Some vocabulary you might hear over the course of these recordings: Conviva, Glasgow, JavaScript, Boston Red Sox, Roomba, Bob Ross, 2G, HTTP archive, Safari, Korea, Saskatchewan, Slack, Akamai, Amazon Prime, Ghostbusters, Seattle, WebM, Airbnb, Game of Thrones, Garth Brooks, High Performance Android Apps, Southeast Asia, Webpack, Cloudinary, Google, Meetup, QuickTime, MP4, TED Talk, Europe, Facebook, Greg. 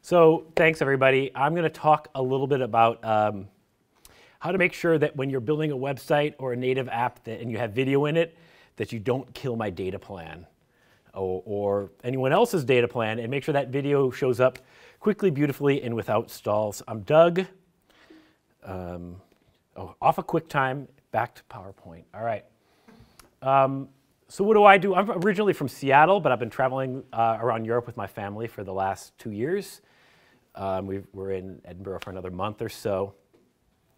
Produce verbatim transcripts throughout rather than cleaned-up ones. So thanks, everybody. I'm going to talk a little bit about um, how to make sure that when you're building a website or a native app that, and you have video in it, that you don't kill my data plan or, or anyone else's data plan, and make sure that video shows up quickly, beautifully, and without stalls. I'm Doug. Um, oh, off of QuickTime, back to PowerPoint. All right. Um, so what do I do? I'm originally from Seattle, but I've been traveling uh, around Europe with my family for the last two years. Um, we've, we're in Edinburgh for another month or so.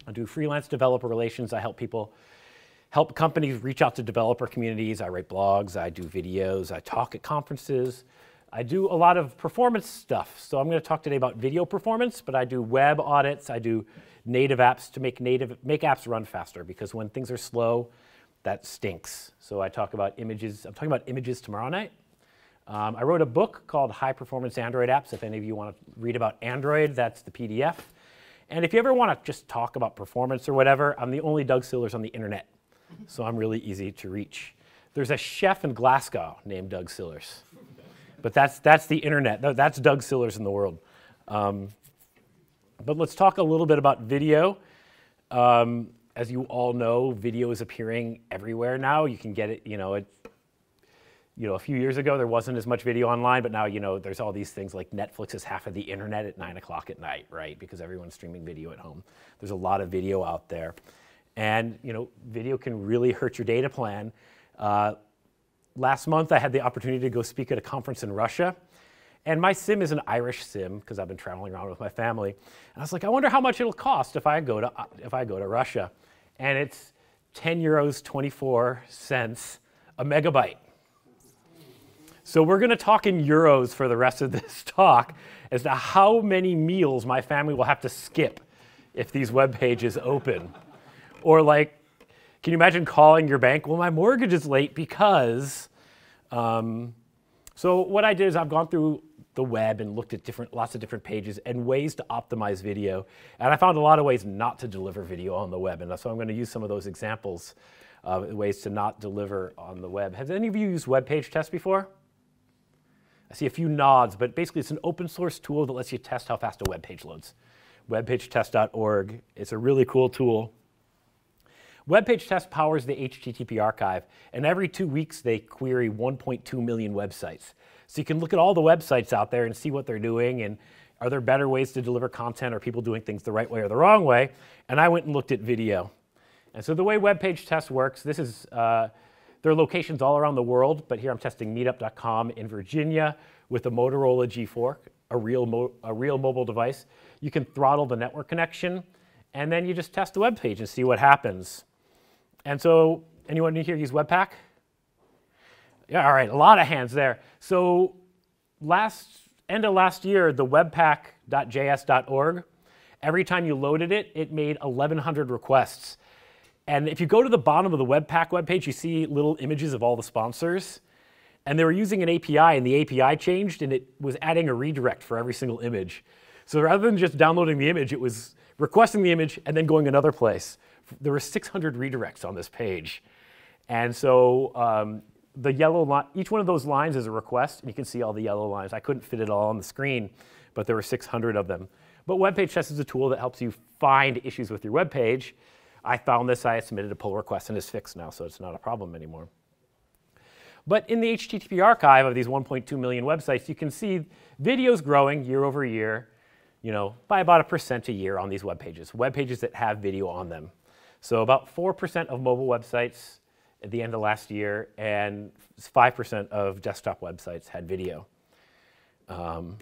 I do freelance developer relations. I help people, help companies reach out to developer communities. I write blogs. I do videos. I talk at conferences. I do a lot of performance stuff. So I'm going to talk today about video performance, but I do web audits. I do native apps to make native make apps run faster, because when things are slow, that stinks. So I talk about images. I'm talking about images tomorrow night. Um, I wrote a book called High Performance Android Apps. If any of you want to read about Android, that's the P D F. And if you ever want to just talk about performance or whatever, I'm the only Doug Sillars on the internet, so I'm really easy to reach. There's a chef in Glasgow named Doug Sillars, but that's, that's the internet. That's Doug Sillars in the world. Um, but let's talk a little bit about video. Um, as you all know, video is appearing everywhere now. You can get it, you know, it, you know, a few years ago there wasn't as much video online, but now, you know, there's all these things like Netflix is half of the internet at nine o'clock at night, right? Because everyone's streaming video at home. There's a lot of video out there. And, you know, video can really hurt your data plan. Uh, last month I had the opportunity to go speak at a conference in Russia. And my SIM is an Irish SIM, because I've been traveling around with my family. And I was like, I wonder how much it'll cost if I go to, if I go to Russia. And it's ten euros, twenty-four cents a megabyte. So we're going to talk in euros for the rest of this talk as to how many meals my family will have to skip if these web pages open. Or like, can you imagine calling your bank? Well, my mortgage is late because... Um, so what I did is I've gone through the web and looked at different, lots of different pages and ways to optimize video. And I found a lot of ways not to deliver video on the web. And so I'm going to use some of those examples of ways to not deliver on the web. Has any of you used Webpagetest before? I see a few nods, but basically it's an open source tool that lets you test how fast a web page loads. Webpagetest dot org. It's a really cool tool. Webpagetest powers the H T T P archive, and every two weeks they query one point two million websites. So you can look at all the websites out there and see what they're doing, and are there better ways to deliver content? Are people doing things the right way or the wrong way? And I went and looked at video. And so the way Webpagetest works, this is... Uh, There are locations all around the world, but here I'm testing meetup dot com in Virginia with a Motorola G four, a real, mo a real mobile device. You can throttle the network connection, and then you just test the web page and see what happens. And so, anyone here use Webpack? Yeah, all right, a lot of hands there. So, last end of last year, the webpack dot J S dot org, every time you loaded it, it made eleven hundred requests. And if you go to the bottom of the Webpack webpage, you see little images of all the sponsors. And they were using an A P I, and the A P I changed, and it was adding a redirect for every single image. So rather than just downloading the image, it was requesting the image and then going another place. There were six hundred redirects on this page. And so um, the yellow line, each one of those lines is a request, and you can see all the yellow lines. I couldn't fit it all on the screen, but there were six hundred of them. But Webpagetest is a tool that helps you find issues with your web page. I found this, I submitted a pull request, and it's fixed now, so it's not a problem anymore. But in the H T T P archive of these one point two million websites, you can see videos growing year over year, you know, by about a percent a year on these web pages, web pages that have video on them. So about four percent of mobile websites at the end of last year, and five percent of desktop websites had video. Um,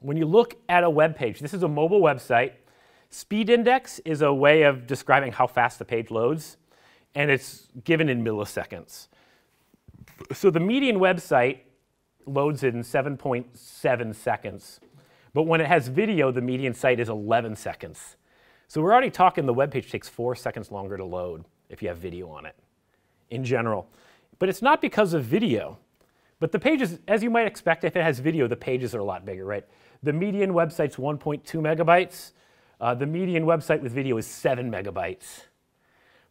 when you look at a web page, this is a mobile website. Speed index is a way of describing how fast the page loads, and it's given in milliseconds. So the median website loads in seven point seven seconds, but when it has video, the median site is eleven seconds. So we're already talking the web page takes four seconds longer to load if you have video on it, in general. But it's not because of video. But the pages, as you might expect, if it has video, the pages are a lot bigger, right? The median website's one point two megabytes. Uh, the median website with video is seven megabytes.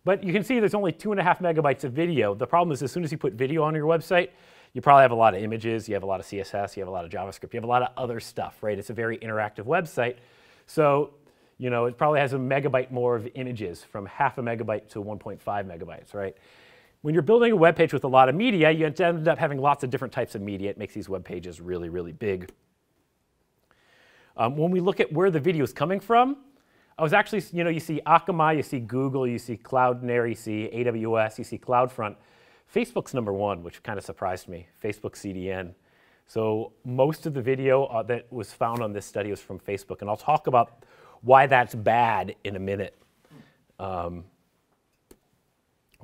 But you can see there's only two and a half megabytes of video. The problem is as soon as you put video on your website, you probably have a lot of images, you have a lot of C S S, you have a lot of JavaScript, you have a lot of other stuff, right? It's a very interactive website. So, you know, it probably has a megabyte more of images, from half a megabyte to one point five megabytes, right? When you're building a web page with a lot of media, you end up having lots of different types of media. It makes these web pages really, really big. Um, when we look at where the video is coming from, I was actually, you know, you see Akamai, you see Google, you see Cloudinary, you see A W S, you see CloudFront. Facebook's number one, which kind of surprised me, Facebook C D N. So most of the video uh, that was found on this study was from Facebook, and I'll talk about why that's bad in a minute. Um,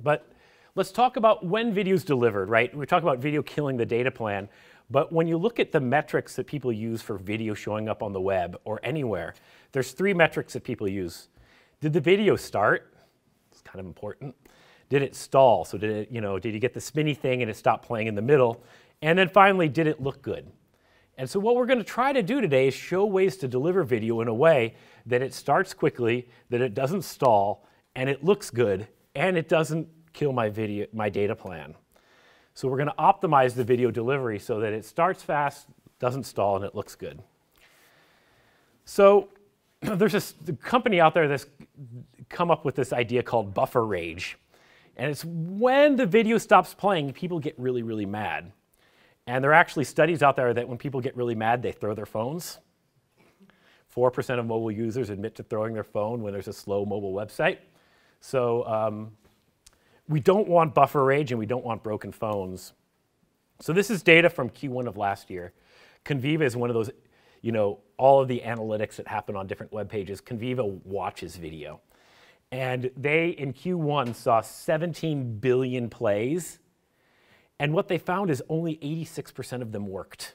but let's talk about when video's delivered, right? We talk about video killing the data plan, but when you look at the metrics that people use for video showing up on the web or anywhere, there's three metrics that people use. Did the video start? It's kind of important. Did it stall? So did it, you know, did you get the spinny thing and it stopped playing in the middle? And then finally, did it look good? And so what we're going to try to do today is show ways to deliver video in a way that it starts quickly, that it doesn't stall, and it looks good, and it doesn't kill my video, my data plan. So we're going to optimize the video delivery so that it starts fast, doesn't stall, and it looks good. So there's this company out there that's come up with this idea called buffer rage. And it's when the video stops playing, people get really, really mad. And there are actually studies out there that when people get really mad, they throw their phones. four percent of mobile users admit to throwing their phone when there's a slow mobile website. So um, we don't want buffer rage, and we don't want broken phones. So this is data from Q one of last year. Conviva is one of those, you know, all of the analytics that happen on different web pages. Conviva watches video. And they, in Q one, saw seventeen billion plays. And what they found is only eighty-six percent of them worked.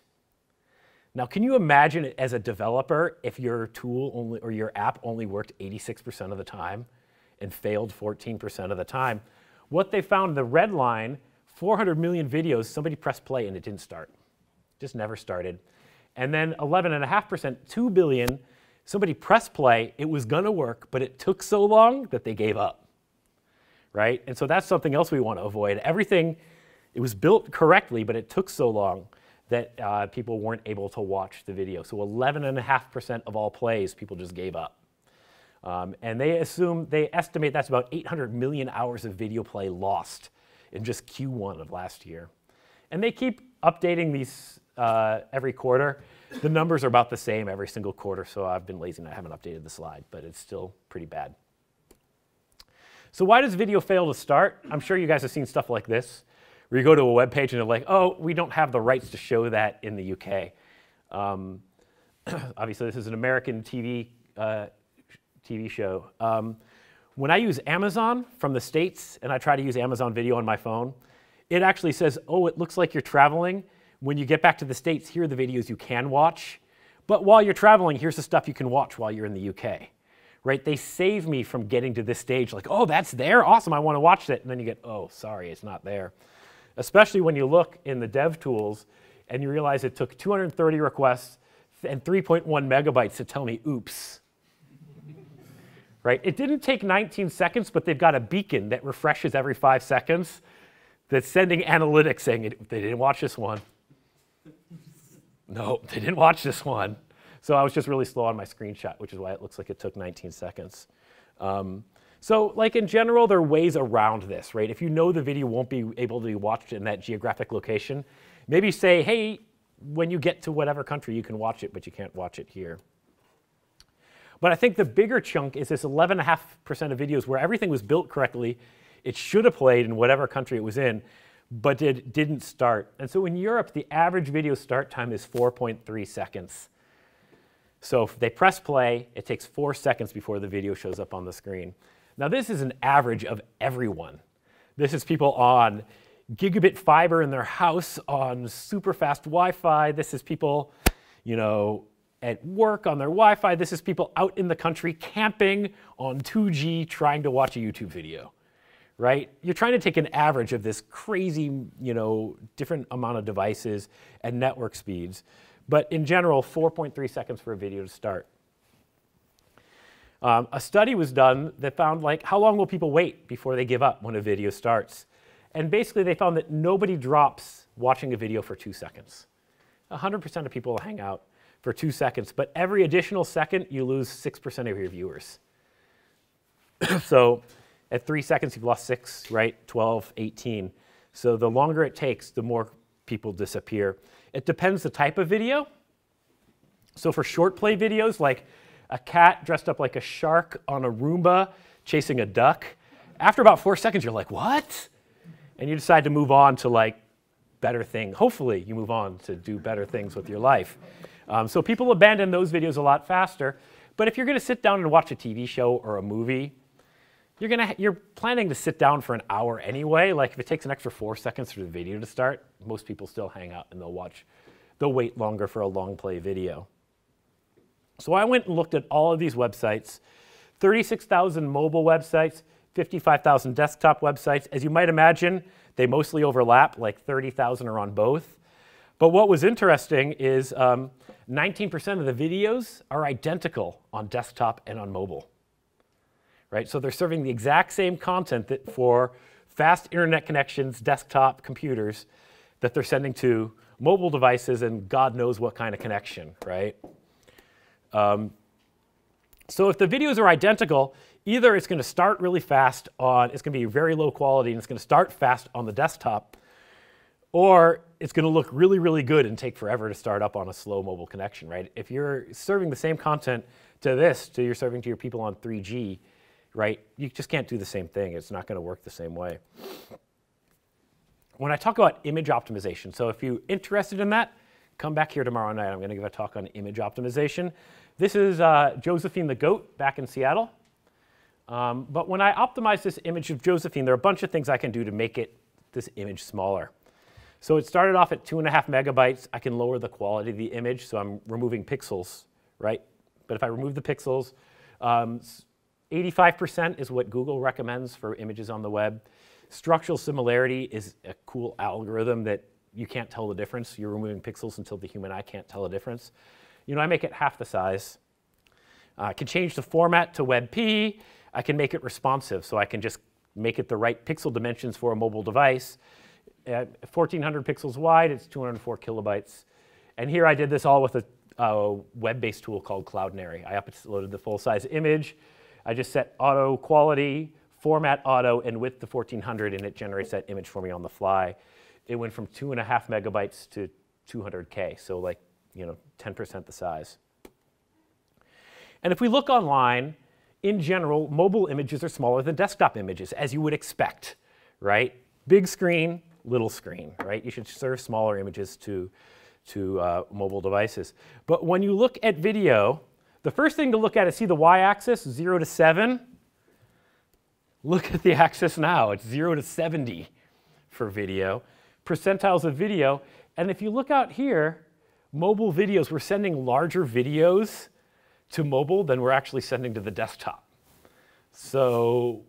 Now, can you imagine as a developer if your tool only, or your app only worked eighty-six percent of the time and failed fourteen percent of the time? What they found, the red line, four hundred million videos, somebody pressed play and it didn't start. Just never started. And then eleven point five percent, two billion, somebody pressed play, it was gonna work, but it took so long that they gave up, right? And so that's something else we want to avoid. Everything. It was built correctly, but it took so long that uh, people weren't able to watch the video. So eleven point five percent of all plays, people just gave up. Um, and they assume, they estimate that's about eight hundred million hours of video play lost in just Q one of last year. And they keep updating these uh, every quarter. The numbers are about the same every single quarter, so I've been lazy and I haven't updated the slide, but it's still pretty bad. So why does video fail to start? I'm sure you guys have seen stuff like this, where you go to a web page and they're like, oh, we don't have the rights to show that in the U K. Um, obviously, this is an American T V, uh, T V show. Um, when I use Amazon from the States and I try to use Amazon Video on my phone, it actually says, oh, it looks like you're traveling. When you get back to the States, here are the videos you can watch. But while you're traveling, here's the stuff you can watch while you're in the U K. Right? They save me from getting to this stage like, oh, that's there? Awesome, I want to watch it. And then you get, oh, sorry, it's not there. Especially when you look in the dev tools and you realize it took two hundred thirty requests and three point one megabytes to tell me, oops. Right? It didn't take nineteen seconds, but they've got a beacon that refreshes every five seconds that's sending analytics saying, they didn't watch this one. No, they didn't watch this one. So I was just really slow on my screenshot, which is why it looks like it took nineteen seconds. Um, So like in general, there are ways around this, right? If you know the video won't be able to be watched in that geographic location, maybe say, hey, when you get to whatever country, you can watch it, but you can't watch it here. But I think the bigger chunk is this eleven point five percent of videos where everything was built correctly. It should have played in whatever country it was in, but it didn't start. And so in Europe, the average video start time is four point three seconds. So if they press play, it takes four seconds before the video shows up on the screen. Now, this is an average of everyone. This is people on gigabit fiber in their house, on super fast Wi-Fi. This is people, you know, at work on their Wi-Fi. This is people out in the country camping on two G trying to watch a YouTube video, right? You're trying to take an average of this crazy, you know, different amount of devices and network speeds. But in general, four point three seconds for a video to start. Um, a study was done that found, like, how long will people wait before they give up when a video starts? And basically, they found that nobody drops watching a video for two seconds. one hundred percent of people will hang out for two seconds, but every additional second, you lose six percent of your viewers. So at three seconds, you've lost six, right? twelve, eighteen. So the longer it takes, the more people disappear. It depends the type of video. So for short play videos, like a cat dressed up like a shark on a Roomba chasing a duck, after about four seconds, you're like, what? And you decide to move on to like better things. Hopefully, you move on to do better things with your life. Um, so people abandon those videos a lot faster. But if you're going to sit down and watch a T V show or a movie, you're gonna you're planning to sit down for an hour anyway. Like if it takes an extra four seconds for the video to start, most people still hang out and they'll watch. They'll wait longer for a long play video. So I went and looked at all of these websites, thirty-six thousand mobile websites, fifty-five thousand desktop websites. As you might imagine, they mostly overlap, like thirty thousand are on both. But what was interesting is um, nineteen percent of the videos are identical on desktop and on mobile. Right? So they're serving the exact same content that for fast internet connections, desktop computers, that they're sending to mobile devices and God knows what kind of connection, right? Um, so if the videos are identical, either it's going to start really fast on, it's going to be very low quality and it's going to start fast on the desktop, or it's going to look really, really good and take forever to start up on a slow mobile connection, right? If you're serving the same content to this, to you're serving to your people on three G, right, you just can't do the same thing. It's not going to work the same way. When I talk about image optimization, so if you're interested in that, come back here tomorrow night. I'm going to give a talk on image optimization. This is uh, Josephine the goat back in Seattle. Um, but when I optimize this image of Josephine, there are a bunch of things I can do to make it this image smaller. So it started off at two and a half megabytes. I can lower the quality of the image, so I'm removing pixels, right? But if I remove the pixels, um, eighty-five percent is what Google recommends for images on the web. Structural similarity is a cool algorithm that you can't tell the difference. You're removing pixels until the human eye can't tell the difference. You know, I make it half the size. Uh, I can change the format to WebP. I can make it responsive, so I can just make it the right pixel dimensions for a mobile device. At fourteen hundred pixels wide, it's two hundred four kilobytes. And here I did this all with a, a web-based tool called Cloudinary. I uploaded the full-size image. I just set auto quality, format auto, and width to fourteen hundred, and it generates that image for me on the fly. It went from two and a half megabytes to two hundred K, so like, you know, ten percent the size. And if we look online, in general, mobile images are smaller than desktop images, as you would expect, right? Big screen, little screen, right? You should serve smaller images to, to uh, mobile devices. But when you look at video, the first thing to look at is see the y-axis, zero to seven. Look at the axis now. It's zero to seventy for video, percentiles of video. And if you look out here, mobile videos, we're sending larger videos to mobile than we're actually sending to the desktop. So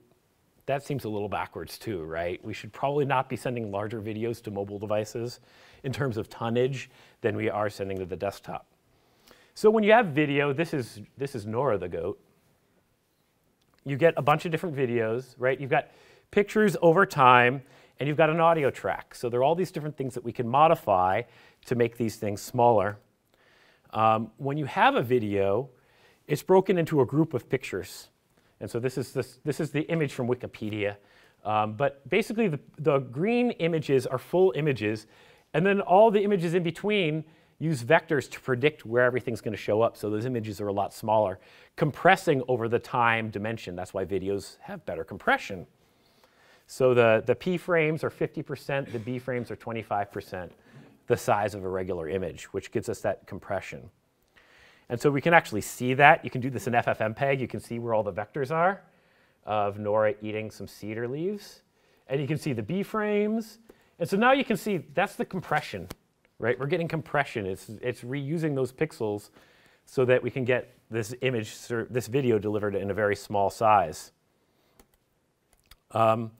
that seems a little backwards too, right? We should probably not be sending larger videos to mobile devices in terms of tonnage than we are sending to the desktop. So when you have video, this is, this is Nora the goat. You get a bunch of different videos, right? You've got pictures over time, and you've got an audio track. So there are all these different things that we can modify to make these things smaller. Um, when you have a video, it's broken into a group of pictures. And so this is, this, this is the image from Wikipedia. Um, but basically, the, the green images are full images. And then all the images in between use vectors to predict where everything's going to show up. So those images are a lot smaller, compressing over the time dimension. That's why videos have better compression. So the, the P frames are fifty percent. The B frames are twenty-five percent the size of a regular image, which gives us that compression. And so we can actually see that. You can do this in FFmpeg. You can see where all the vectors are of Nora eating some cedar leaves. And you can see the B frames. And so now you can see that's the compression, right? We're getting compression. It's, it's reusing those pixels so that we can get this image, this video delivered in a very small size. Um,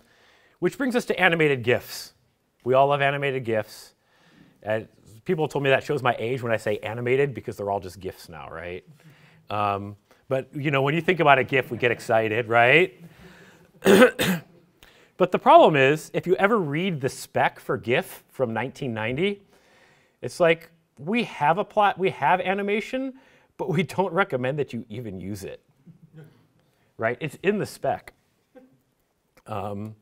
which brings us to animated GIFs. We all love animated GIFs. And people told me that shows my age when I say animated, because they're all just GIFs now, right? Um, but you know, when you think about a GIF, we get excited, right? But the problem is, if you ever read the spec for GIF from nineteen ninety, it's like, we have a plot, we have animation, but we don't recommend that you even use it, right? It's in the spec. Um,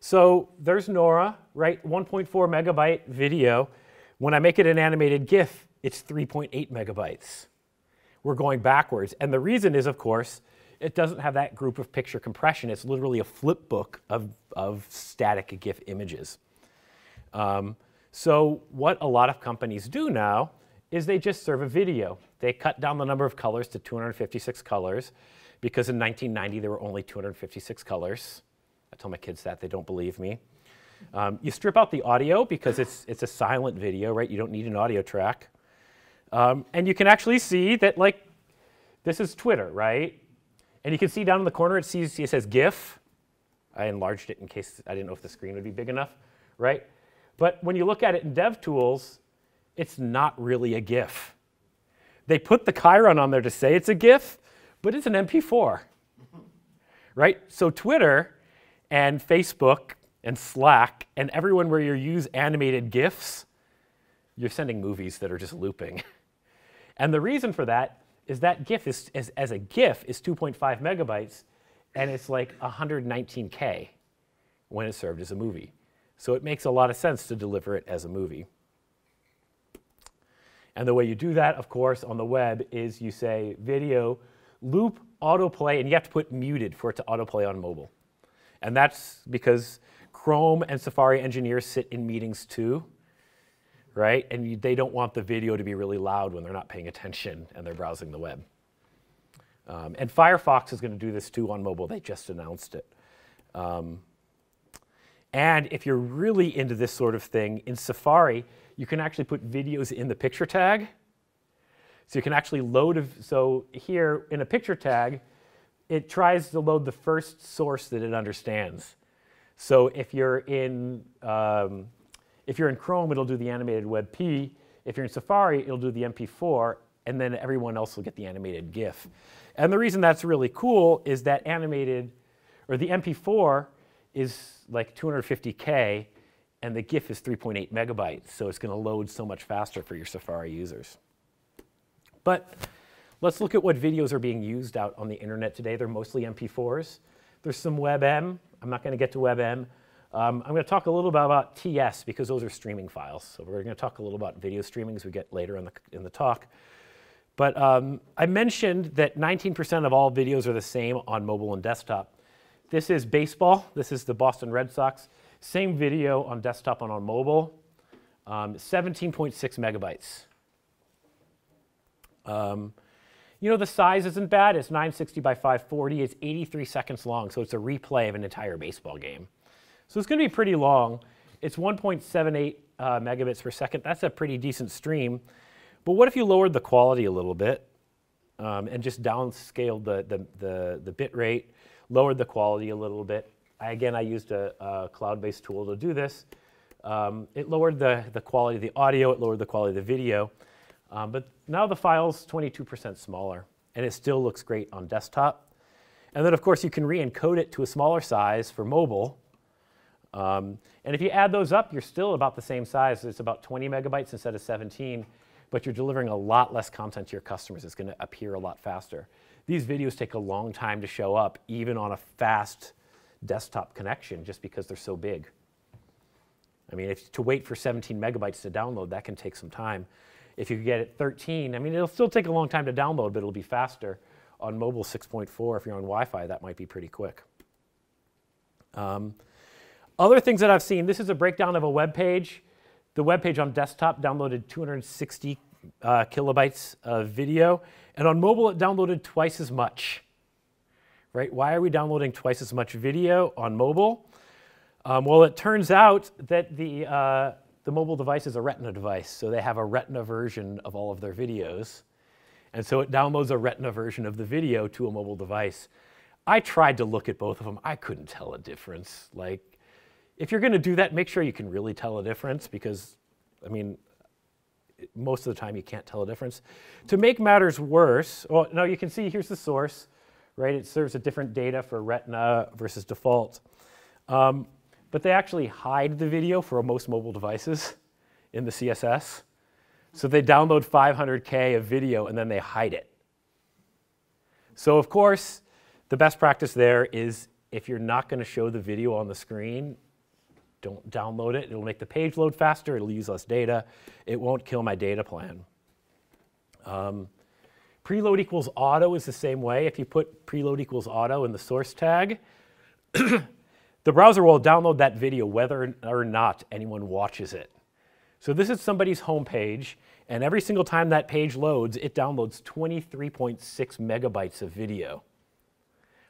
so there's Nora, right? one point four megabyte video. When I make it an animated GIF, it's three point eight megabytes. We're going backwards. And the reason is, of course, it doesn't have that group of picture compression. It's literally a flip book of, of static GIF images. Um, so what a lot of companies do now is they just serve a video. They cut down the number of colors to two hundred fifty-six colors, because in nineteen ninety there were only two hundred fifty-six colors. I tell my kids that, they don't believe me. Um, you strip out the audio because it's, it's a silent video, right? You don't need an audio track. Um, and you can actually see that, like, this is Twitter, right? And you can see down in the corner it, sees, it says GIF. I enlarged it in case I didn't know if the screen would be big enough, right? But when you look at it in DevTools, it's not really a GIF. They put the chiron on there to say it's a GIF, but it's an M P four, right? So Twitter and Facebook and Slack and everyone where you use animated GIFs, you're sending movies that are just looping. And the reason for that is that GIF is, is, as a GIF is two point five megabytes, and it's like one hundred nineteen K when it's served as a movie. So it makes a lot of sense to deliver it as a movie. And the way you do that, of course, on the web is you say video, loop, autoplay, and you have to put muted for it to autoplay on mobile. And that's because Chrome and Safari engineers sit in meetings too, right? And you, they don't want the video to be really loud when they're not paying attention and they're browsing the web. Um, and Firefox is going to do this too on mobile. They just announced it. Um, and if you're really into this sort of thing, in Safari, you can actually put videos in the picture tag. So you can actually load, a, so here in a picture tag, it tries to load the first source that it understands. So if you're in, um, If you're in Chrome, it'll do the animated WebP. If you're in Safari, it'll do the M P four, and then everyone else will get the animated GIF. And the reason that's really cool is that animated, or the M P four is like two hundred fifty K, and the GIF is three point eight megabytes, so it's going to load so much faster for your Safari users. But let's look at what videos are being used out on the internet today. They're mostly M P fours. There's some WebM. I'm not going to get to WebM. Um, I'm going to talk a little bit about T S because those are streaming files. So we're going to talk a little about video streaming as we get later in the, in the talk. But um, I mentioned that nineteen percent of all videos are the same on mobile and desktop. This is baseball. This is the Boston Red Sox. Same video on desktop and on mobile. seventeen point six megabytes. Um, you know, the size isn't bad. It's nine sixty by five forty. It's eighty-three seconds long, so it's a replay of an entire baseball game. So it's going to be pretty long. It's one point seven eight uh, megabits per second. That's a pretty decent stream. But what if you lowered the quality a little bit um, and just downscaled the, the, the, the bit rate, lowered the quality a little bit? I, again, I used a, a cloud-based tool to do this. Um, it lowered the, the quality of the audio. It lowered the quality of the video. Um, but now the file's twenty-two percent smaller, and it still looks great on desktop. And then, of course, you can re-encode it to a smaller size for mobile. Um, and if you add those up, you're still about the same size. It's about twenty megabytes instead of seventeen, but you're delivering a lot less content to your customers. It's going to appear a lot faster. These videos take a long time to show up, even on a fast desktop connection, just because they're so big. I mean, if, to wait for seventeen megabytes to download, that can take some time. If you get it thirteen, I mean, it'll still take a long time to download, but it'll be faster. On mobile six point four, if you're on Wi-Fi, that might be pretty quick. Um, Other things that I've seen, this is a breakdown of a web page. The web page on desktop downloaded two hundred sixty uh, kilobytes of video, and on mobile it downloaded twice as much. Right? Why are we downloading twice as much video on mobile? Um, well, it turns out that the, uh, the mobile device is a Retina device, so they have a Retina version of all of their videos. And so it downloads a Retina version of the video to a mobile device. I tried to look at both of them. I couldn't tell a difference. Like, if you're going to do that, make sure you can really tell a difference because, I mean, most of the time you can't tell a difference. To make matters worse, well, no, you can see here's the source, right? It serves a different data for Retina versus default. Um, but they actually hide the video for most mobile devices in the C S S. So they download five hundred K of video and then they hide it. So of course, the best practice there is if you're not going to show the video on the screen, don't download it. It'll make the page load faster. It'll use less data. It won't kill my data plan. Um, preload equals auto is the same way. If you put preload equals auto in the source tag, the browser will download that video whether or not anyone watches it. So this is somebody's home page, and every single time that page loads, it downloads twenty-three point six megabytes of video,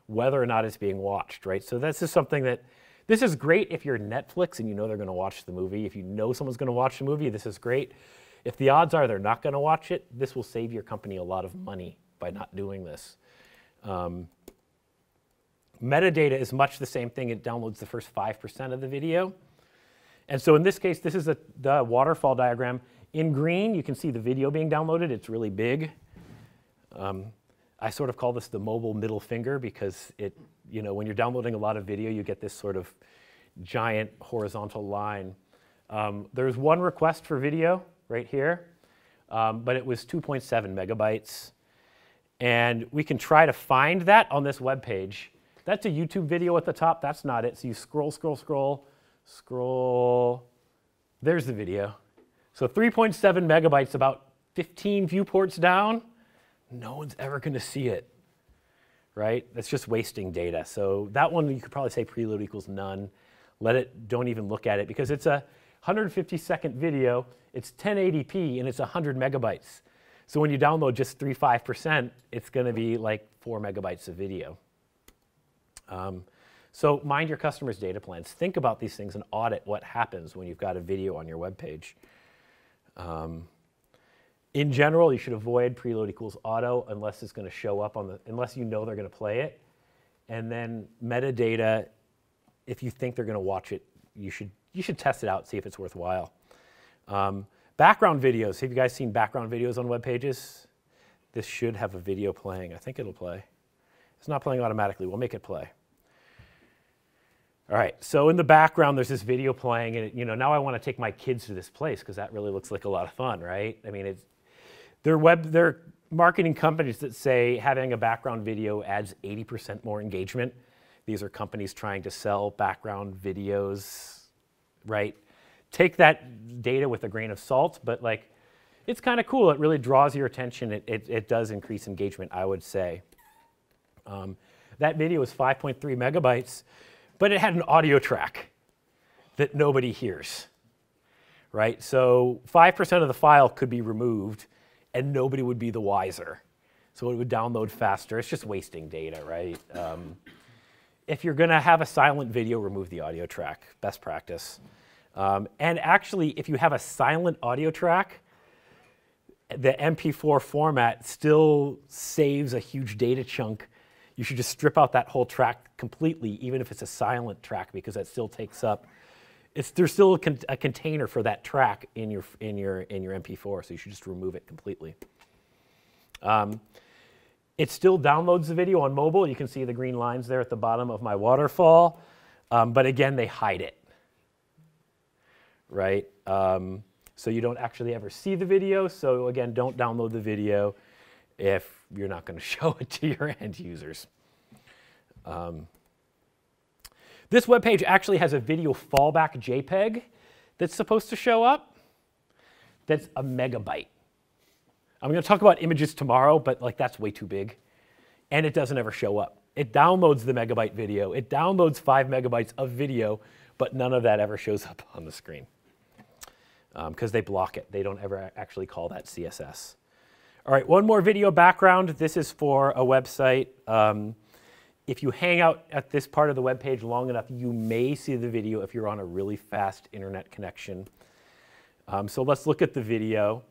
whether or not it's being watched, right? So this is something that, this is great if you're Netflix and you know they're going to watch the movie. If you know someone's going to watch the movie, this is great. If the odds are they're not going to watch it, this will save your company a lot of money by not doing this. Um, metadata is much the same thing. It downloads the first five percent of the video. And so in this case, this is a, the waterfall diagram. In green, you can see the video being downloaded. It's really big. Um, I sort of call this the mobile middle finger because it, you know, when you're downloading a lot of video, you get this sort of giant horizontal line. Um, there's one request for video right here, um, but it was two point seven megabytes. And we can try to find that on this web page. That's a YouTube video at the top. That's not it. So you scroll, scroll, scroll, scroll. There's the video. So three point seven megabytes, about fifteen viewports down. No one's ever going to see it, right? That's just wasting data. So that one, you could probably say preload equals none. Let it, don't even look at it, because it's a one hundred fifty second video. It's ten eighty p, and it's one hundred megabytes. So when you download just three point five percent, it's going to be like four megabytes of video. Um, so mind your customers' data plans. Think about these things and audit what happens when you've got a video on your web page. Um, In general, you should avoid preload equals auto unless it's going to show up on the, unless you know they're going to play it. And then metadata, if you think they're going to watch it, you should, you should test it out, see if it's worthwhile. Um, background videos. Have you guys seen background videos on web pages? This should have a video playing. I think it'll play. It's not playing automatically. We'll make it play. All right, so in the background, there's this video playing. And it, you know, now I want to take my kids to this place because that really looks like a lot of fun, right? I mean, it's, There are, web, there are marketing companies that say having a background video adds eighty percent more engagement. These are companies trying to sell background videos, right? Take that data with a grain of salt, but like, it's kind of cool. It really draws your attention. It, it, it does increase engagement, I would say. Um, that video is five point three megabytes, but it had an audio track that nobody hears, right? So five percent of the file could be removed and nobody would be the wiser. So it would download faster. It's just wasting data, right? Um, if you're gonna have a silent video, remove the audio track, best practice. Um, and actually, if you have a silent audio track, the M P four format still saves a huge data chunk. You should just strip out that whole track completely, even if it's a silent track, because that still takes up, It's, there's still a, con a container for that track in your, in, your, in your M P four, so you should just remove it completely. Um, it still downloads the video on mobile. You can see the green lines there at the bottom of my waterfall. Um, but again, they hide it, right? Um, so you don't actually ever see the video. So again, don't download the video if you're not going to show it to your end users. Um, This web page actually has a video fallback JPEG that's supposed to show up that's a megabyte. I'm going to talk about images tomorrow, but like that's way too big. And it doesn't ever show up. It downloads the megabyte video. It downloads five megabytes of video, but none of that ever shows up on the screen because um, they block it. They don't ever actually call that C S S. All right, one more video background. This is for a website. Um, If you hang out at this part of the web page long enough, you may see the video if you're on a really fast internet connection. Um, so let's look at the video.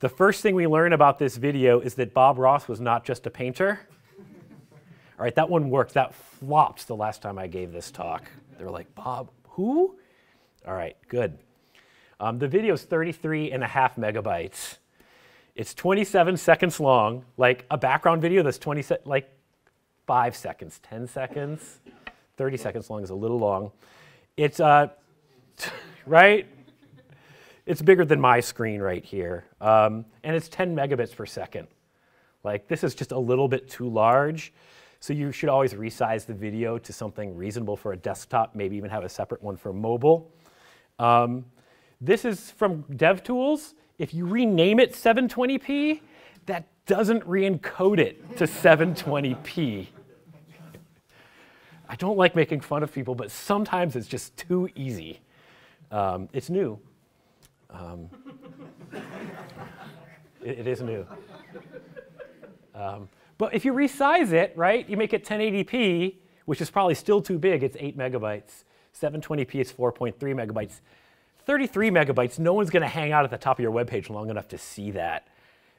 The first thing we learn about this video is that Bob Ross was not just a painter. All right, that one worked. That flopped the last time I gave this talk. They were like, Bob, who? All right, good. Um, the video is thirty-three and a half megabytes. It's twenty-seven seconds long, like a background video that's twenty, like, five seconds, ten seconds, thirty seconds long is a little long. It's, uh, right? It's bigger than my screen right here. Um, and it's ten megabits per second. Like, this is just a little bit too large. So you should always resize the video to something reasonable for a desktop, maybe even have a separate one for mobile. Um, this is from DevTools. If you rename it seven twenty p, that doesn't re-encode it to seven twenty p. I don't like making fun of people, but sometimes it's just too easy. Um, it's new. Um, it, it is new. Um, but if you resize it, right, you make it ten eighty p, which is probably still too big. It's eight megabytes. seven twenty p is four point three megabytes. thirty-three megabytes, no one's going to hang out at the top of your web page long enough to see that.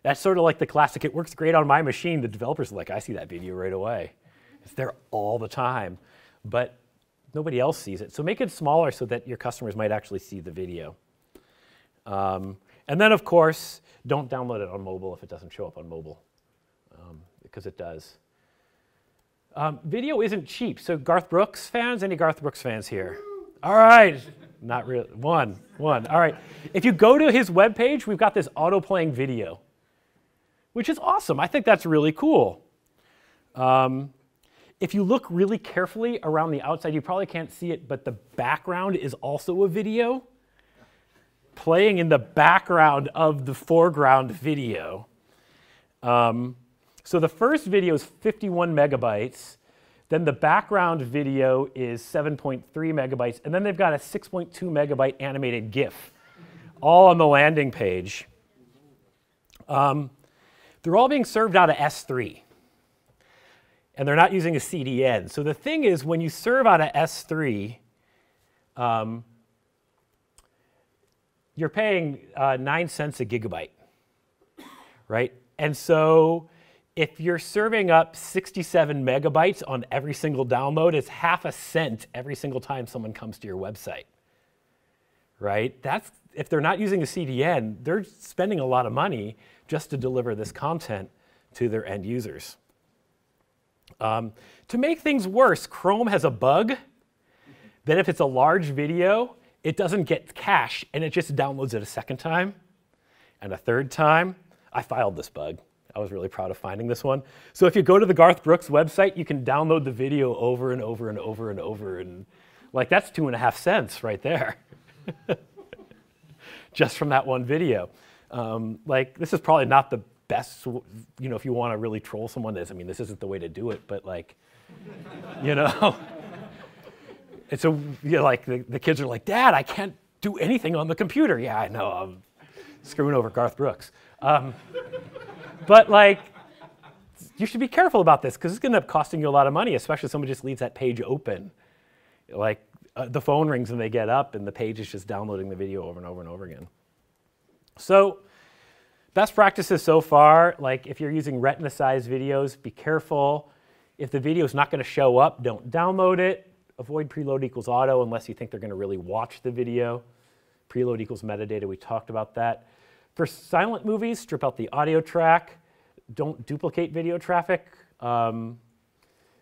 That's sort of like the classic, it works great on my machine. The developers are like, I see that video right away. It's there all the time, but nobody else sees it. So make it smaller so that your customers might actually see the video. Um, and then, of course, don't download it on mobile if it doesn't show up on mobile, um, because it does. Um, video isn't cheap. So Garth Brooks fans, any Garth Brooks fans here? All right. Not really. One. One. All right. If you go to his webpage, we've got this auto-playing video, which is awesome. I think that's really cool. Um, if you look really carefully around the outside, you probably can't see it, but the background is also a video playing in the background of the foreground video. Um, so the first video is fifty-one megabytes. Then the background video is seven point three megabytes, and then they've got a six point two megabyte animated GIF, all on the landing page. Um, they're all being served out of S three, and they're not using a C D N. So the thing is, when you serve out of S three, um, you're paying uh, nine cents a gigabyte, right? And so if you're serving up sixty-seven megabytes on every single download, it's half a cent every single time someone comes to your website, right? That's, if they're not using a C D N, they're spending a lot of money just to deliver this content to their end users. Um, to make things worse, Chrome has a bug that if it's a large video, it doesn't get cache, and it just downloads it a second time and a third time. I filed this bug. I was really proud of finding this one. So if you go to the Garth Brooks website, you can download the video over and over and over and over. And like, that's two and a half cents right there, just from that one video. Um, like, this is probably not the best, you know, if you want to really troll someone, this, I mean, this isn't the way to do it, but like, you know, it's a, you know, like the, the kids are like, Dad, I can't do anything on the computer. Yeah, I know, I'm screwing over Garth Brooks. Um, But like, you should be careful about this, because it's going to end up costing you a lot of money, especially if someone just leaves that page open. Like, uh, the phone rings and they get up, and the page is just downloading the video over and over and over again. So best practices so far, like if you're using retina-sized videos, be careful. If the video is not going to show up, don't download it. Avoid preload equals auto unless you think they're going to really watch the video. Preload equals metadata, we talked about that. For silent movies, strip out the audio track. Don't duplicate video traffic. Um,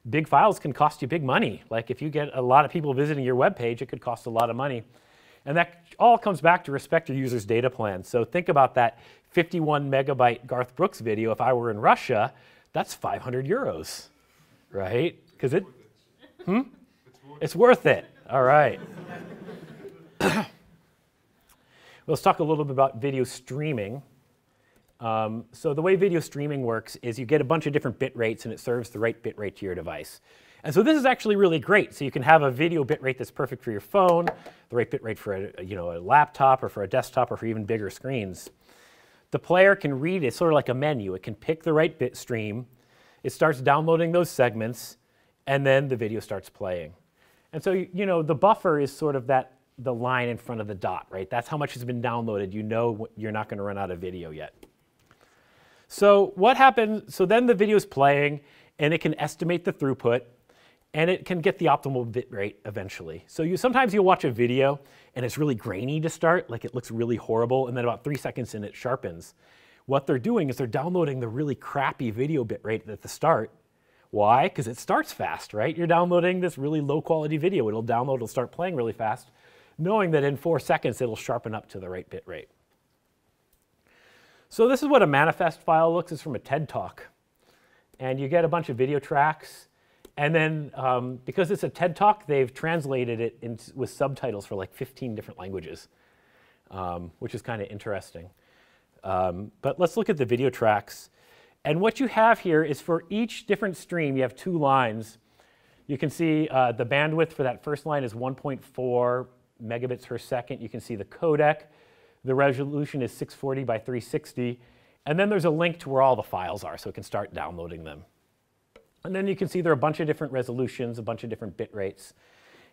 big files can cost you big money. Like, if you get a lot of people visiting your web page, it could cost a lot of money. And that all comes back to respect your user's data plan. So think about that fifty-one megabyte Garth Brooks video. If I were in Russia, that's five hundred euros, right? Because it, hmm? It's worth it. All right. Let's talk a little bit about video streaming. Um, so the way video streaming works is you get a bunch of different bit rates, and it serves the right bit rate to your device. And so this is actually really great. So you can have a video bit rate that's perfect for your phone, the right bit rate for a, you know, a laptop or for a desktop or for even bigger screens. The player can read it sort of like a menu. It can pick the right bit stream. It starts downloading those segments, and then the video starts playing. And so, you know, the buffer is sort of that the line in front of the dot, right? That's how much has been downloaded. You know you're not going to run out of video yet. So what happens, so then the video is playing, and it can estimate the throughput, and it can get the optimal bit rate eventually. So you sometimes you'll watch a video, and it's really grainy to start, like it looks really horrible, and then about three seconds in, it sharpens. What they're doing is they're downloading the really crappy video bit rate at the start, Why? Because it starts fast, right? You're downloading this really low quality video. It'll download, it'll start playing really fast, knowing that in four seconds it'll sharpen up to the right bit rate. So this is what a manifest file looks. It's from a TED Talk. And you get a bunch of video tracks. And then um, because it's a TED Talk, they've translated it in, with subtitles for like fifteen different languages, um, which is kind of interesting. Um, but let's look at the video tracks. And what you have here is for each different stream, you have two lines. You can see uh, the bandwidth for that first line is one point four megabits per second. You can see the codec. The resolution is six forty by three sixty. And then there's a link to where all the files are, so it can start downloading them. And then you can see there are a bunch of different resolutions, a bunch of different bit rates,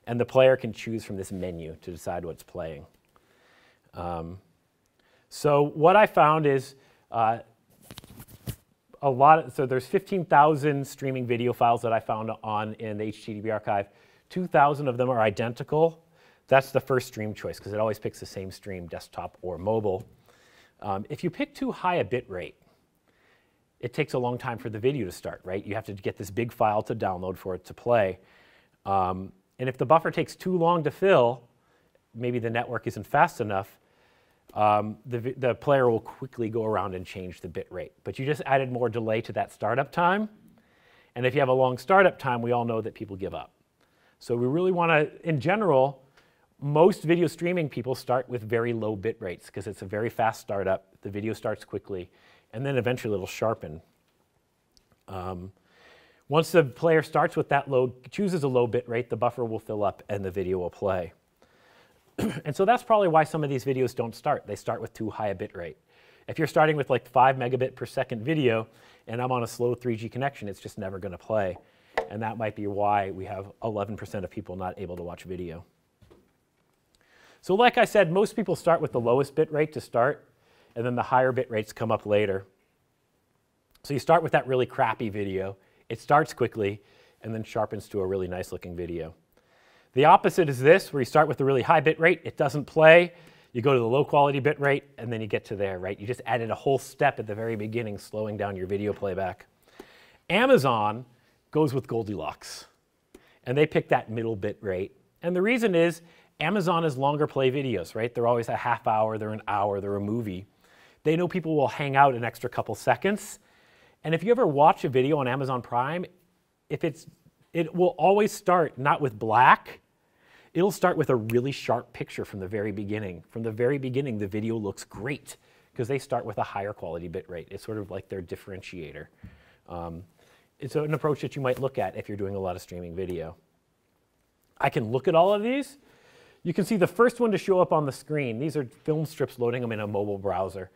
and the player can choose from this menu to decide what's playing. Um, so what I found is uh, a lot of, so there's fifteen thousand streaming video files that I found on in the H T T P archive. two thousand of them are identical. That's the first stream choice, because it always picks the same stream, desktop or mobile. Um, if you pick too high a bit rate, it takes a long time for the video to start, right? You have to get this big file to download for it to play. Um, and if the buffer takes too long to fill, maybe the network isn't fast enough, um, the, the player will quickly go around and change the bit rate. But you just added more delay to that startup time. And if you have a long startup time, we all know that people give up. So we really want to, in general, most video streaming people start with very low bit rates because it's a very fast startup. The video starts quickly, and then eventually it'll sharpen. Um, once the player starts with that low, chooses a low bit rate, the buffer will fill up and the video will play. And so that's probably why some of these videos don't start. They start with too high a bit rate. If you're starting with like five megabit per second video and I'm on a slow three G connection, it's just never going to play. And that might be why we have eleven percent of people not able to watch video. So like I said, most people start with the lowest bit rate to start, and then the higher bit rates come up later. So you start with that really crappy video. It starts quickly and then sharpens to a really nice looking video. The opposite is this, where you start with a really high bit rate. It doesn't play. You go to the low quality bit rate, and then you get to there, right? You just added a whole step at the very beginning, slowing down your video playback. Amazon goes with Goldilocks, and they pick that middle bit rate. And the reason is Amazon is longer play videos, right? They're always a half hour, they're an hour, they're a movie. They know people will hang out an extra couple seconds. And if you ever watch a video on Amazon Prime, if it's, it will always start not with black, it'll start with a really sharp picture from the very beginning. From the very beginning, the video looks great because they start with a higher quality bit rate. It's sort of like their differentiator. Um, it's an approach that you might look at if you're doing a lot of streaming video. I can look at all of these. You can see the first one to show up on the screen. These are film strips loading them in a mobile browser.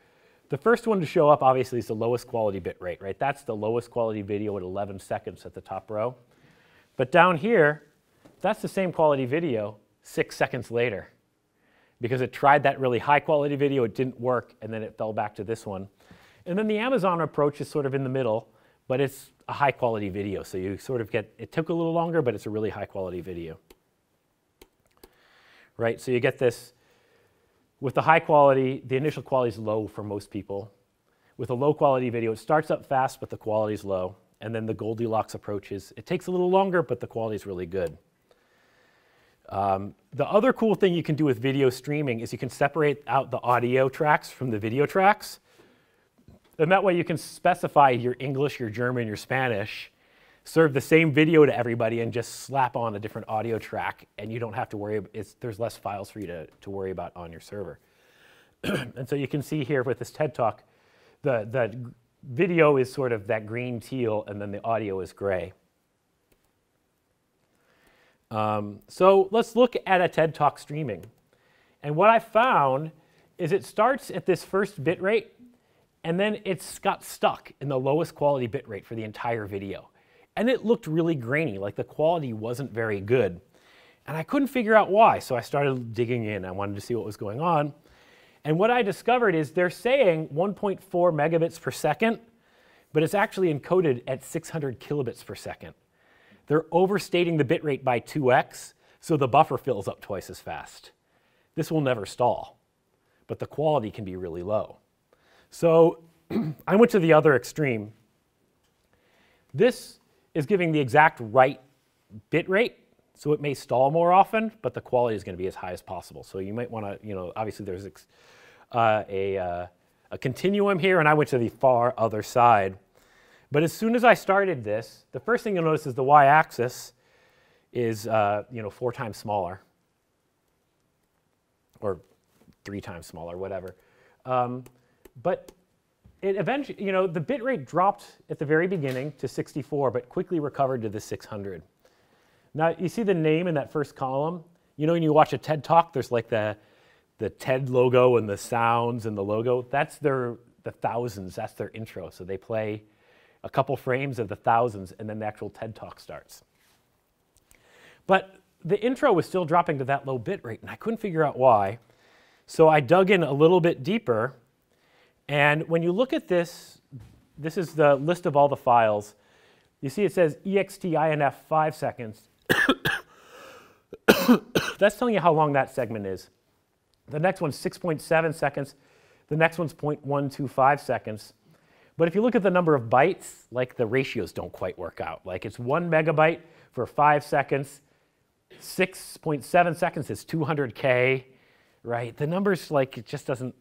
The first one to show up, obviously, is the lowest quality bit rate, right? That's the lowest quality video at eleven seconds at the top row. But down here, that's the same quality video six seconds later because it tried that really high quality video, it didn't work, and then it fell back to this one. And then the Amazon approach is sort of in the middle, but it's a high quality video. So you sort of get, it took a little longer, but it's a really high quality video. Right, so you get this, with the high quality, the initial quality is low for most people. With a low quality video, it starts up fast, but the quality is low. And then the Goldilocks approach is, it takes a little longer, but the quality is really good. Um, the other cool thing you can do with video streaming is you can separate out the audio tracks from the video tracks. And that way you can specify your English, your German, your Spanish, serve the same video to everybody and just slap on a different audio track, and you don't have to worry, it's, there's less files for you to, to worry about on your server. And so you can see here with this TED Talk, the, the video is sort of that green teal, and then the audio is gray. Um, so let's look at a TED Talk streaming. And what I found is it starts at this first bit rate, and then it's got stuck in the lowest quality bit rate for the entire video. And it looked really grainy, like the quality wasn't very good. And I couldn't figure out why, so I started digging in. I wanted to see what was going on. And what I discovered is they're saying one point four megabits per second, but it's actually encoded at six hundred kilobits per second. They're overstating the bit rate by two X, so the buffer fills up twice as fast. This will never stall, but the quality can be really low. So I went to the other extreme. This is giving the exact right bit rate, so it may stall more often, but the quality is going to be as high as possible. So you might want to, you know, obviously there's ex uh, a, uh, a continuum here, and I went to the far other side. But as soon as I started this, the first thing you'll notice is the y-axis is uh, you know, four times smaller, or three times smaller, whatever. Um, but it eventually, you know, the bit rate dropped at the very beginning to sixty-four, but quickly recovered to the six hundred. Now you see the name in that first column. You know, when you watch a TED Talk, there's like the the TED logo and the sounds and the logo. That's their the thousands. That's their intro. So they play a couple frames of the thousands, and then the actual TED Talk starts. But the intro was still dropping to that low bit rate, and I couldn't figure out why. So I dug in a little bit deeper, and when you look at this, this is the list of all the files. You see it says extinf five seconds. That's telling you how long that segment is. The next one's six point seven seconds. The next one's zero point one two five seconds. But if you look at the number of bytes, like the ratios don't quite work out. Like it's one megabyte for five seconds. six point seven seconds is two hundred K, right? The numbers, like, it just doesn't,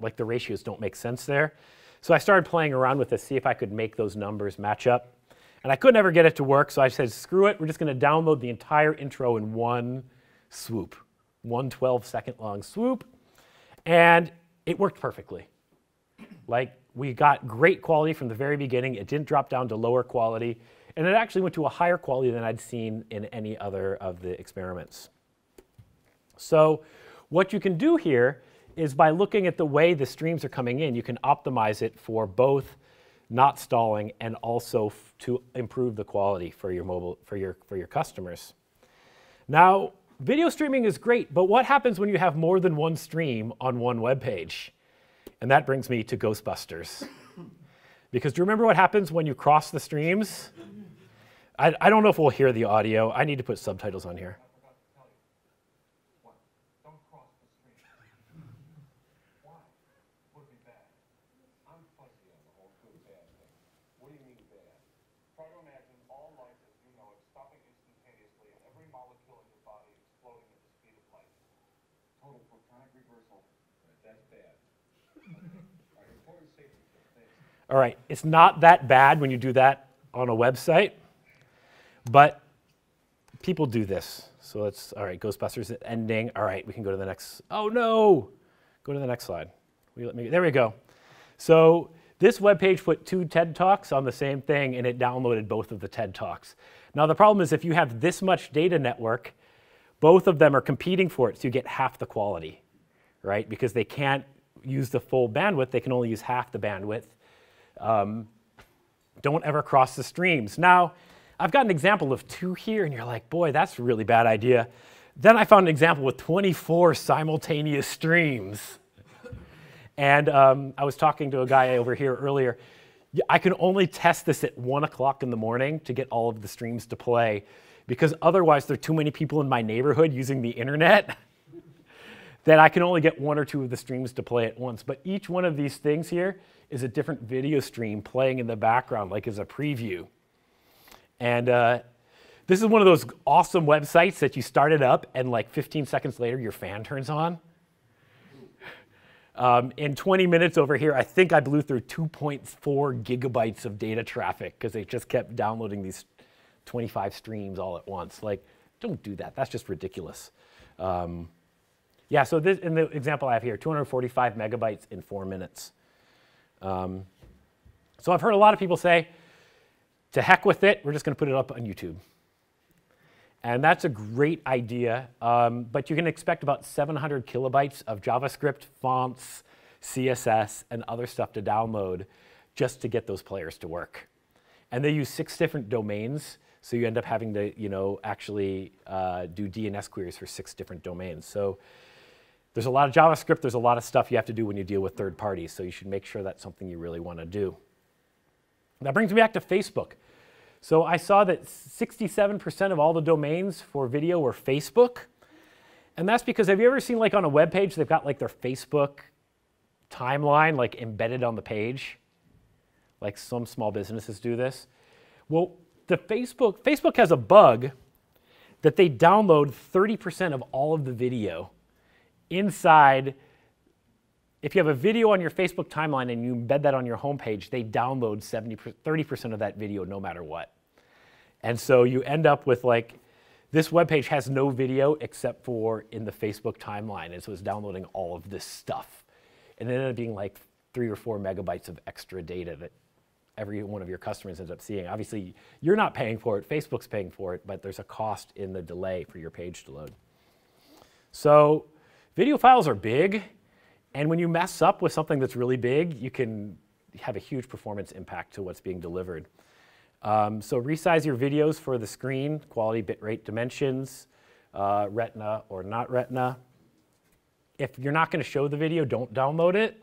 like the ratios don't make sense there. So I started playing around with this, see if I could make those numbers match up. And I could never get it to work, so I said, screw it, we're just going to download the entire intro in one swoop, one twelve second long swoop. And it worked perfectly. Like, we got great quality from the very beginning. It didn't drop down to lower quality. And it actually went to a higher quality than I'd seen in any other of the experiments. So what you can do here is by looking at the way the streams are coming in, you can optimize it for both not stalling and also to improve the quality for your mobile, for your, for your customers. Now, video streaming is great, but what happens when you have more than one stream on one web page? And that brings me to Ghostbusters. Because do you remember what happens when you cross the streams? I, I don't know if we'll hear the audio. I need to put subtitles on here. All right, it's not that bad when you do that on a website, but people do this. So let's, all right, Ghostbusters ending. All right, we can go to the next, oh no, go to the next slide. Will you let me, there we go. So this webpage put two TED Talks on the same thing, and it downloaded both of the TED Talks. Now the problem is if you have this much data network, both of them are competing for it, so you get half the quality, right? Because they can't use the full bandwidth, they can only use half the bandwidth. Um, don't ever cross the streams. Now, I've got an example of two here, and you're like, boy, that's a really bad idea. Then I found an example with twenty-four simultaneous streams. And um, I was talking to a guy over here earlier. I can only test this at one o'clock in the morning to get all of the streams to play, because otherwise there are too many people in my neighborhood using the internet that I can only get one or two of the streams to play at once. But each one of these things here is a different video stream playing in the background, like as a preview. And uh, this is one of those awesome websites that you start it up and like fifteen seconds later your fan turns on. Um, in twenty minutes over here, I think I blew through two point four gigabytes of data traffic because they just kept downloading these twenty-five streams all at once. Like, don't do that, that's just ridiculous. Um, yeah, so this, in the example I have here, two hundred forty-five megabytes in four minutes. Um, so I've heard a lot of people say, to heck with it, we're just going to put it up on YouTube. And that's a great idea, um, but you can expect about seven hundred kilobytes of JavaScript, fonts, C S S, and other stuff to download just to get those players to work. And they use six different domains, so you end up having to, you know, actually uh, do D N S queries for six different domains. So there's a lot of JavaScript, there's a lot of stuff you have to do when you deal with third parties, so you should make sure that's something you really want to do. That brings me back to Facebook. So I saw that sixty-seven percent of all the domains for video were Facebook, and that's because, have you ever seen like on a web page they've got like their Facebook timeline like embedded on the page? Like some small businesses do this. Well, the Facebook, Facebook has a bug that they download thirty percent of all of the video inside. If you have a video on your Facebook timeline and you embed that on your homepage, they download seventy, thirty percent of that video no matter what. And so you end up with like, this webpage has no video except for in the Facebook timeline. And so it's downloading all of this stuff. And it ended up being like three or four megabytes of extra data that every one of your customers ends up seeing. Obviously, you're not paying for it. Facebook's paying for it, but there's a cost in the delay for your page to load. So video files are big. And when you mess up with something that's really big, you can have a huge performance impact to what's being delivered. Um, so resize your videos for the screen, quality, bitrate, dimensions, uh, retina or not retina. If you're not going to show the video, don't download it.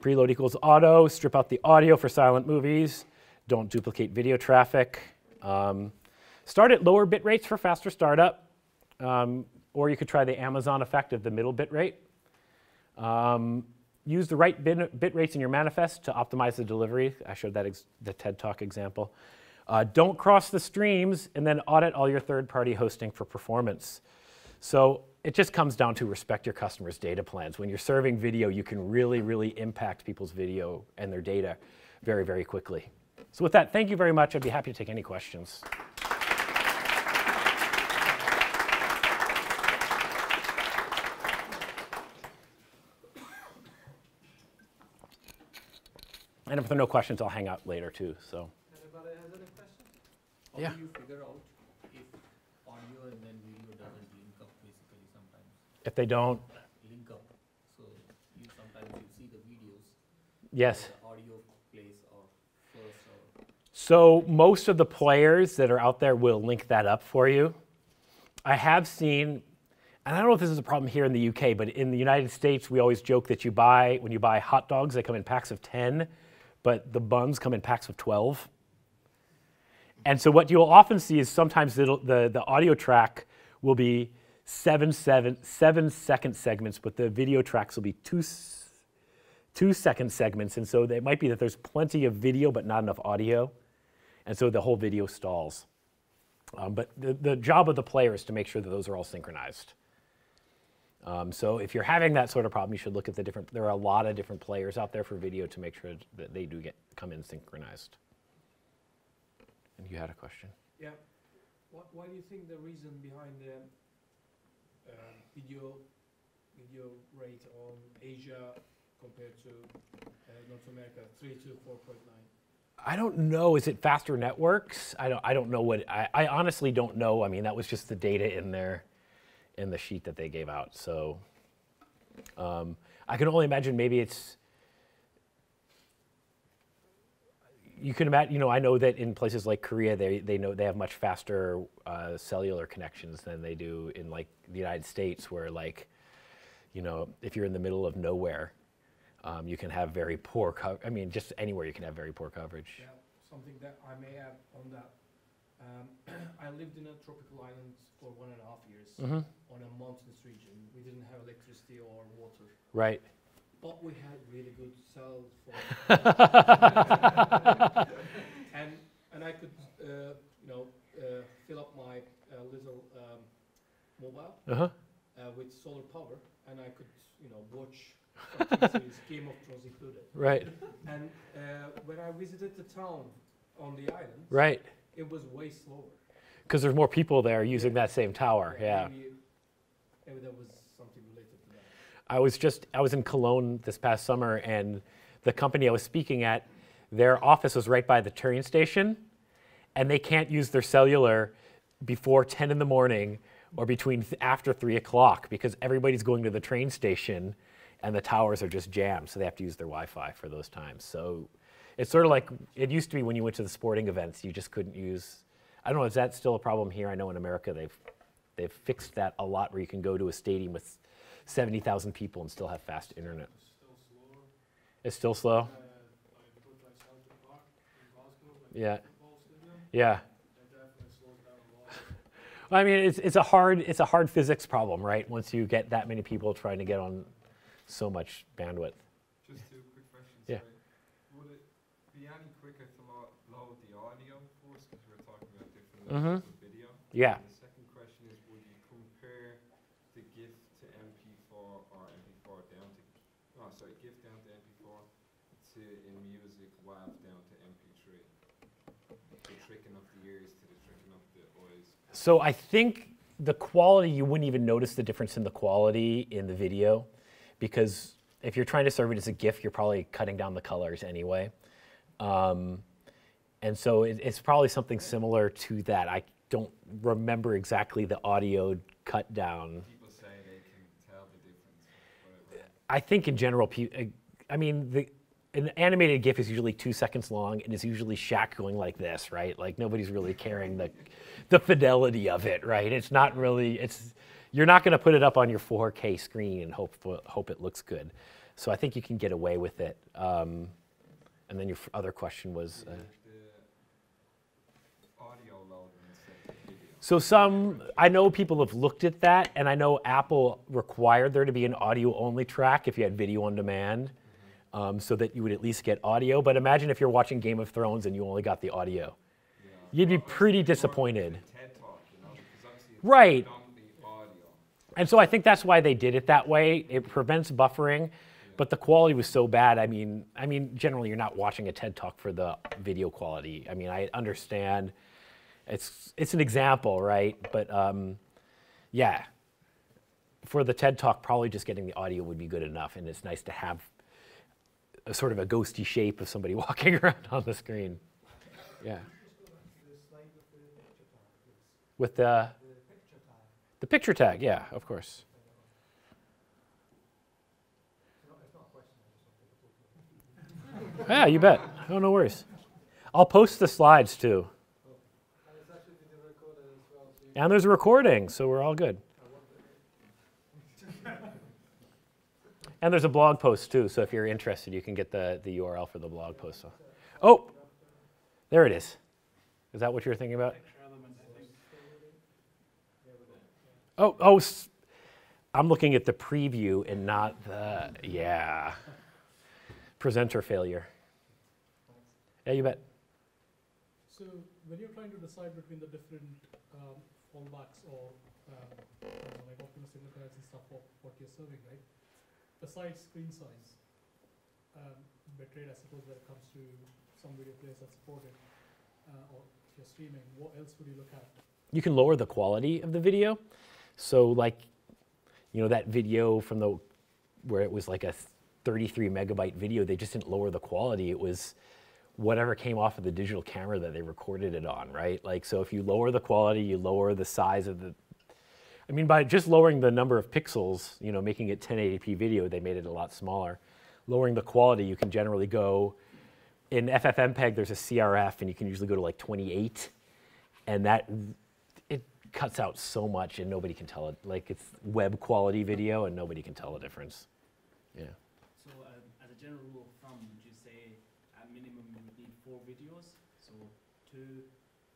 Preload equals auto. Strip out the audio for silent movies. Don't duplicate video traffic. Um, start at lower bit rates for faster startup. Um, or you could try the Amazon effect of the middle bit rate. Um, use the right bit, bit rates in your manifest to optimize the delivery. I showed that ex the TED Talk example. Uh, don't cross the streams, and then audit all your third-party hosting for performance. So it just comes down to respect your customers' data plans. When you're serving video, you can really, really impact people's video and their data very, very quickly. So with that, thank you very much. I'd be happy to take any questions. And if there are no questions, I'll hang out later too. So. Anybody has any questions? How yeah. do you figure out if audio and then video doesn't link up basically sometimes? If they don't link up, so you sometimes you see the videos. Yes. The audio plays or first. Or so most of the players that are out there will link that up for you. I have seen. And I don't know if this is a problem here in the U K, but in the United States, we always joke that you buy, when you buy hot dogs, they come in packs of ten, but the buns come in packs of twelve. And so what you'll often see is sometimes it'll, the, the audio track will be seven, seven, seven second segments, but the video tracks will be two, two second segments. And so it might be that there's plenty of video, but not enough audio. And so the whole video stalls. Um, but the, the job of the player is to make sure that those are all synchronized. Um, so if you're having that sort of problem, you should look at the different, there are a lot of different players out there for video to make sure that they do get, come in synchronized. And you had a question? Yeah. What, why do you think the reason behind the uh, video, video rate on Asia compared to uh, North America, three to four point nine? I don't know. Is it faster networks? I don't, I don't know what, I, I honestly don't know. I mean, that was just the data in there. In the sheet that they gave out. So um, I can only imagine maybe it's, you can imagine, you know, I know that in places like Korea, they, they know they have much faster uh, cellular connections than they do in like the United States where like, you know, if you're in the middle of nowhere, um, you can have very poor coverage. I mean, just anywhere you can have very poor coverage. Yeah, something that I may add on that. Um, I lived in a tropical island for one and a half years mm-hmm. on a mountainous region. We didn't have electricity or water. Right. But we had really good cell phone. and and I could, uh, you know, uh, fill up my uh, little um, mobile uh-huh. uh, with solar power, and I could, you know, watch series, Game of Thrones included. Right. And uh, when I visited the town on the island. Right. It was way slower. Because there's more people there using yeah. that same tower, yeah. yeah. Maybe, maybe that was something related to that. I was just, I was in Cologne this past summer, and the company I was speaking at, their office was right by the train station, and they can't use their cellular before ten in the morning or between th after three o'clock because everybody's going to the train station, and the towers are just jammed, so they have to use their Wi-Fi for those times. So. It's sort of like it used to be when you went to the sporting events, you just couldn't use, I don't know, is that still a problem here? I know in America they've, they've fixed that a lot where you can go to a stadium with seventy thousand people and still have fast internet. It's still slow. It's still slow? Uh, I put myself to the park in Glasgow, like yeah. Yeah. That definitely slowed down a lot. Well, I mean, it's, it's, a hard, it's a hard physics problem, right? Once you get that many people trying to get on so much bandwidth. Just two quick questions. Yeah. Any quicker to about lower the audio for us because we're talking about different mm-hmm. levels of video. Yeah. And the second question is, would you compare the GIF to M P four or M P four down to, oh, sorry, GIF down to M P four to in music, WAV down to M P three? The tricking of the ears to the tricking of the eyes. So I think the quality, you wouldn't even notice the difference in the quality in the video, because if you're trying to serve it as a GIF, you're probably cutting down the colors anyway. Um, and so it, it's probably something similar to that. I don't remember exactly the audio cut down. People say they can tell the difference. I think in general, I mean, the, an animated GIF is usually two seconds long and it's usually Shaq going like this, right? Like nobody's really caring the, the fidelity of it, right? It's not really, it's, you're not going to put it up on your four K screen and hope, hope it looks good. So I think you can get away with it. Um, And then your f other question was? Uh, so some, I know people have looked at that, and I know Apple required there to be an audio-only track if you had video on demand, mm-hmm. um, so that you would at least get audio. But imagine if you're watching Game of Thrones and you only got the audio. Yeah. You'd be well, pretty disappointed. TED Talk, you know, because right. Audio. And so I think that's why they did it that way. It prevents buffering. But the quality was so bad. I mean, I mean, generally you're not watching a TED Talk for the video quality. I mean, I understand. It's it's an example, right? But um, yeah, for the TED Talk, probably just getting the audio would be good enough. And it's nice to have a sort of a ghosty shape of somebody walking around on the screen. Yeah. With the the picture tag, yeah, of course. Yeah, you bet. Oh, no worries. I'll post the slides too. And there's a recording, so we're all good. And there's a blog post too, so if you're interested, you can get the, the U R L for the blog post. Oh, there it is. Is that what you were thinking about? Oh, oh, I'm looking at the preview and not the, yeah. Presenter failure. Yeah, you bet. So when you're trying to decide between the different um, fallbacks or um, like optimistic requirements and stuff of what you're serving, right? Besides screen size, um, bitrate, I suppose, when it comes to some video players that support it, uh, or if you're streaming, what else would you look at? You can lower the quality of the video. So like, you know, that video from the where it was like a thirty-three megabyte video, they just didn't lower the quality. It was whatever came off of the digital camera that they recorded it on, right? Like, so if you lower the quality, you lower the size of the, I mean, by just lowering the number of pixels, you know, making it ten eighty p video, they made it a lot smaller. Lowering the quality, you can generally go, in F F mpeg, there's a C R F, and you can usually go to like twenty-eight, and that, it cuts out so much, and nobody can tell it. Like, it's web quality video, and nobody can tell the difference, yeah. So uh, as a general rule of thumb, would you say at minimum you would need four videos, so two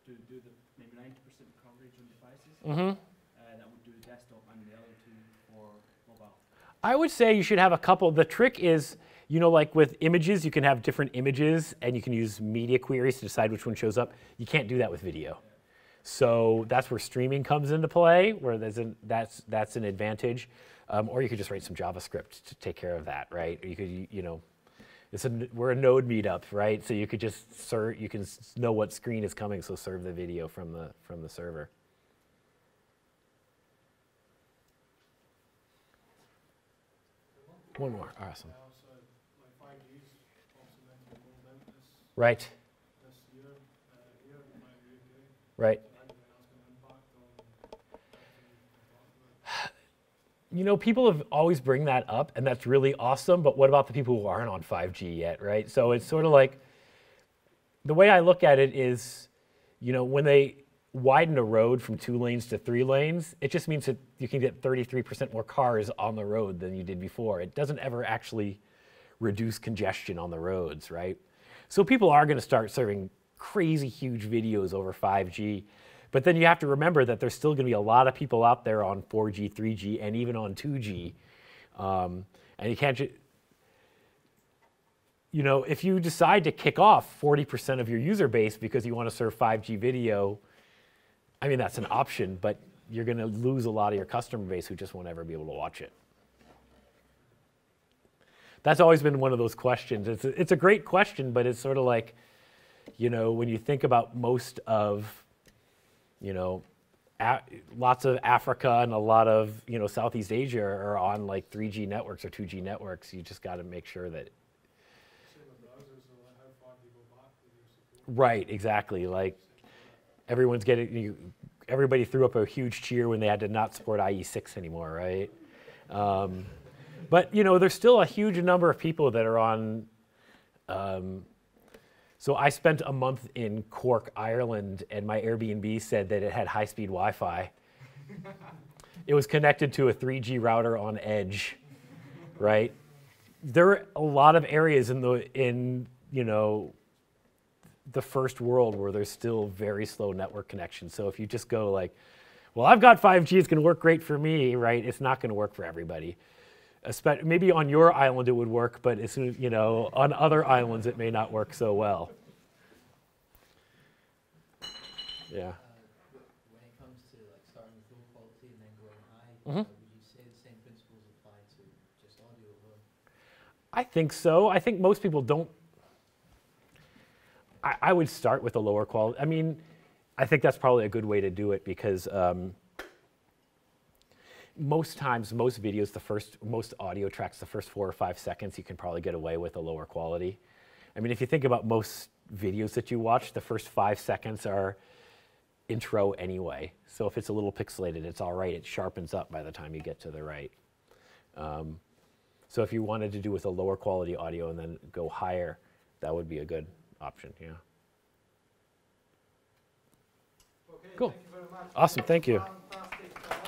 to do the maybe ninety percent coverage on devices, mm-hmm. uh, that would do the desktop and the other two for mobile? I would say you should have a couple. The trick is, you know, like with images, you can have different images and you can use media queries to decide which one shows up. You can't do that with video. Yeah. So that's where streaming comes into play, where there's an, that's, that's an advantage. Um, or you could just write some JavaScript to take care of that, right? Or you could, you know, it's a, we're a node meetup, right? So you could just serve, you can know what screen is coming, so serve the video from the from the server. One more, awesome. Right. Right. You know, people have always bring that up, and that's really awesome, but what about the people who aren't on five G yet, right? So it's sort of like, the way I look at it is, you know, when they widen a road from two lanes to three lanes, it just means that you can get thirty-three percent more cars on the road than you did before. It doesn't ever actually reduce congestion on the roads, right? So people are gonna start serving crazy huge videos over five G. But then you have to remember that there's still going to be a lot of people out there on four G, three G, and even on two G. Um, and you can't, you know, if you decide to kick off forty percent of your user base because you want to serve five G video, I mean, that's an option, but you're going to lose a lot of your customer base who just won't ever be able to watch it. That's always been one of those questions. It's a, it's a great question, but it's sort of like, you know, when you think about most of, you know, a, lots of Africa and a lot of, you know, Southeast Asia are on like three G networks or two G networks. You just got to make sure that. Right, exactly. Like everyone's getting, you, everybody threw up a huge cheer when they had to not support I E six anymore, right? Um, but you know, there's still a huge number of people that are on. Um, so I spent a month in Cork, Ireland, and my Airbnb said that it had high-speed Wi-Fi. It was connected to a three G router on Edge, right? There are a lot of areas in the in you know. the first world where there's still very slow network connections. So if you just go like, well, I've got five G, it's going to work great for me, right? It's not going to work for everybody. Especially, maybe on your island it would work, but as soon as, you know, on other islands it may not work so well. Yeah. Uh, when it comes to like starting with low quality and then going high, mm-hmm. would you say the same principles apply to just audio alone? I think so. I think most people don't. I would start with a lower quality. I mean, I think that's probably a good way to do it because um, most times, most videos, the first, most audio tracks, the first four or five seconds, you can probably get away with a lower quality. I mean, if you think about most videos that you watch, the first five seconds are intro anyway. So if it's a little pixelated, it's all right. It sharpens up by the time you get to the right. Um, so if you wanted to do with a lower quality audio and then go higher, that would be a good option, yeah. Okay, cool. Thank you very much. Awesome, thank you. Fantastic.